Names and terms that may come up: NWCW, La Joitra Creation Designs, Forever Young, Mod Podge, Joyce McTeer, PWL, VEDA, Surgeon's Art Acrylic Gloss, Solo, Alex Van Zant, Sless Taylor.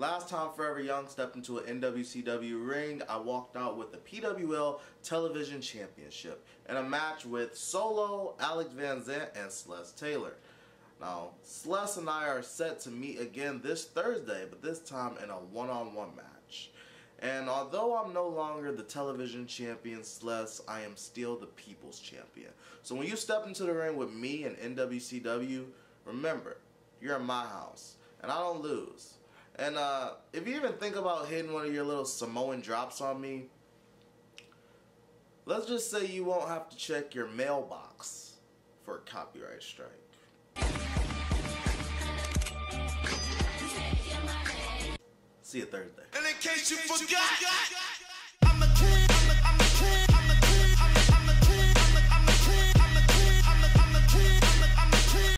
Last time Forever Young stepped into an NWCW ring, I walked out with the PWL Television Championship in a match with Solo, Alex Van Zant, and Sless Taylor. Now, Sless and I are set to meet again this Thursday, but this time in a one-on-one match. And although I'm no longer the television champion, Sless, I am still the people's champion. So when you step into the ring with me and NWCW, remember, you're in my house, and I don't lose. And if you even think about hitting one of your little Samoan drops on me, let's just say you won't have to check your mailbox for a copyright strike. See you Thursday. And in case you forgot.